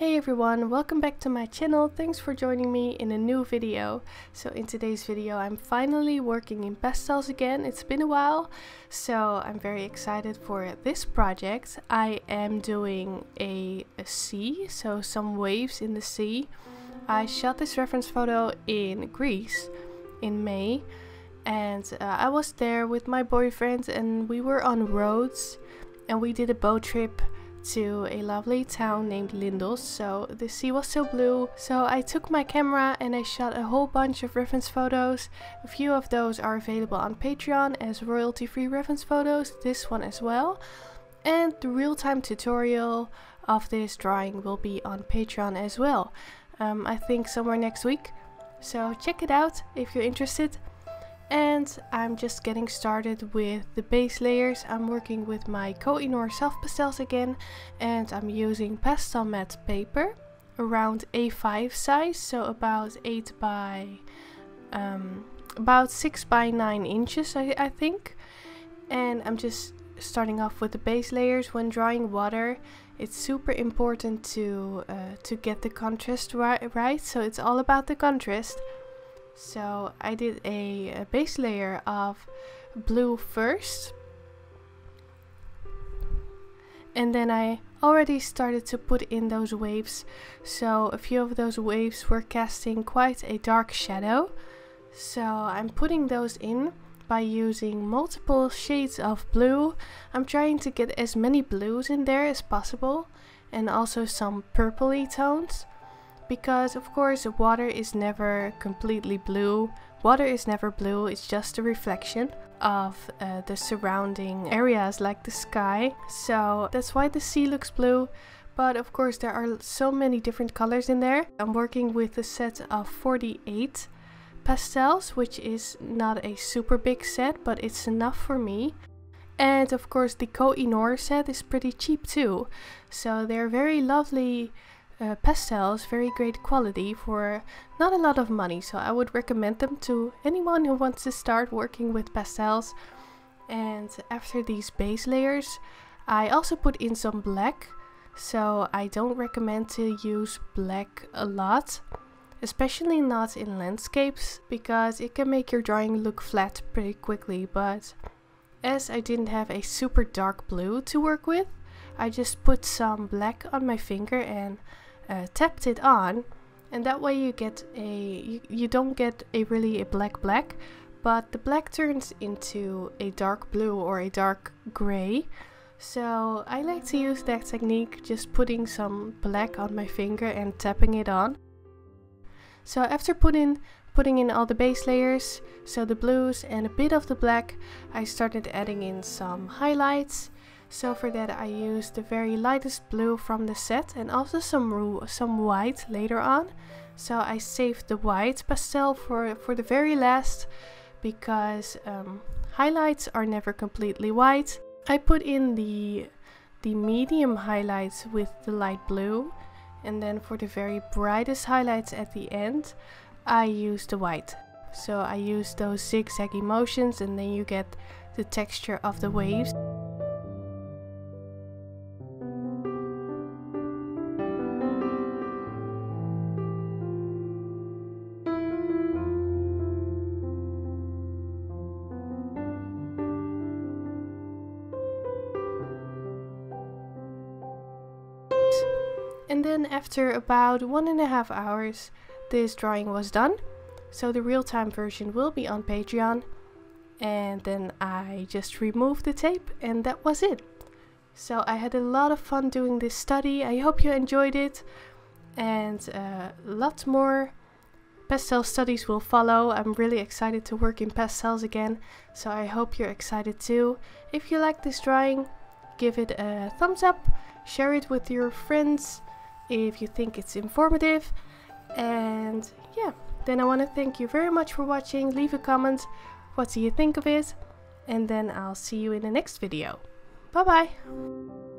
Hey everyone, welcome back to my channel. Thanks for joining me in a new video. So in today's video I'm finally working in pastels again. It's been a while, so I'm very excited for this project. I am doing a sea, so some waves in the sea. I shot this reference photo in Greece in May, and I was there with my boyfriend and we were on roads and we did a boat trip to a lovely town named Lindos. So the sea was so blue, so I took my camera and I shot a whole bunch of reference photos. A few of those are available on Patreon as royalty-free reference photos, this one as well, and the real-time tutorial of this drawing will be on Patreon as well, I think somewhere next week, so check it out if you're interested. And I'm just getting started with the base layers. I'm working with my Koh I Noor self pastels again, and I'm using pastel matte paper around A5 size, so about 6 by 9 inches I think. And I'm just starting off with the base layers. When drawing water, it's super important to get the contrast right, so it's all about the contrast. So I did a base layer of blue first, and then I already started to put in those waves. So a few of those waves were casting quite a dark shadow, so I'm putting those in by using multiple shades of blue. I'm trying to get as many blues in there as possible, and also some purpley tones. Because of course water is never completely blue. Water is never blue, it's just a reflection of the surrounding areas like the sky. So that's why the sea looks blue, but of course there are so many different colors in there. I'm working with a set of 48 pastels, which is not a super big set, but it's enough for me. And of course the Koh I Noor set is pretty cheap too. So they're very lovely pastels, very great quality for not a lot of money, so I would recommend them to anyone who wants to start working with pastels. And after these base layers I also put in some black, so I don't recommend to use black a lot, especially not in landscapes, because it can make your drawing look flat pretty quickly. But as I didn't have a super dark blue to work with, I just put some black on my finger and tapped it on, and that way you get you don't get really a black, but the black turns into a dark blue or a dark gray. So I like to use that technique, just putting some black on my finger and tapping it on. So after putting in all the base layers, so the blues and a bit of the black, I started adding in some highlights. So for that I used the very lightest blue from the set, and also some white later on. So I saved the white pastel for the very last, because highlights are never completely white. I put in the medium highlights with the light blue, and then for the very brightest highlights at the end I used the white. So I used those zigzaggy motions, and then you get the texture of the waves. And then after about 1.5 hours this drawing was done, so the real-time version will be on Patreon. And then I just removed the tape, and that was it. So I had a lot of fun doing this study. I hope you enjoyed it, and lots more pastel studies will follow. I'm really excited to work in pastels again, so I hope you're excited too. If you like this drawing, give it a thumbs up, share it with your friends if you think it's informative. And yeah, then I want to thank you very much for watching. Leave a comment, what do you think of it, and then I'll see you in the next video. Bye bye.